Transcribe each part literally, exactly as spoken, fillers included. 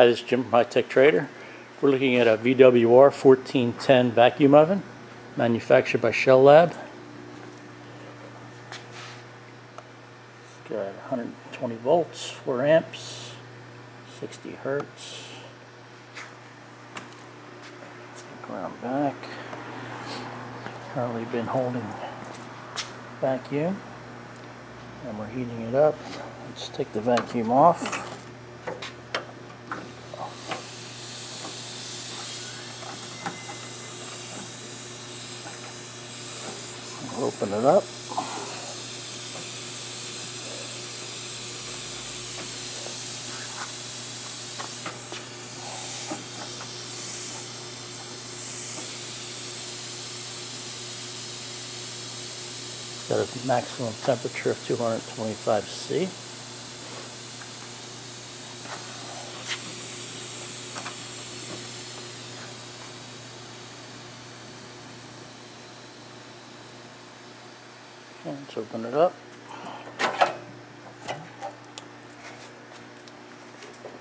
Hi, this is Jim from HiTechTrader. We're looking at a V W R fourteen ten vacuum oven manufactured by Shel Lab. Got one hundred twenty volts, four amps, sixty hertz. Look around back. Currently been holding vacuum and we're heating it up. Let's take the vacuum off. Open it up. Got a maximum temperature of two hundred twenty-five C. Let's open it up.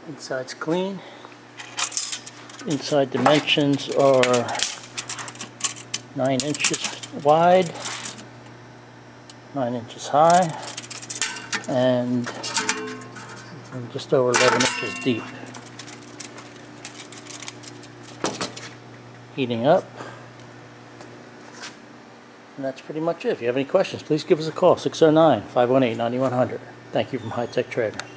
Inside's clean. Inside dimensions are nine inches wide, nine inches high, and just over eleven inches deep. Heating up. And that's pretty much it. If you have any questions, please give us a call, six oh nine, five one eight, nine one zero zero. Thank you from HiTechTrader.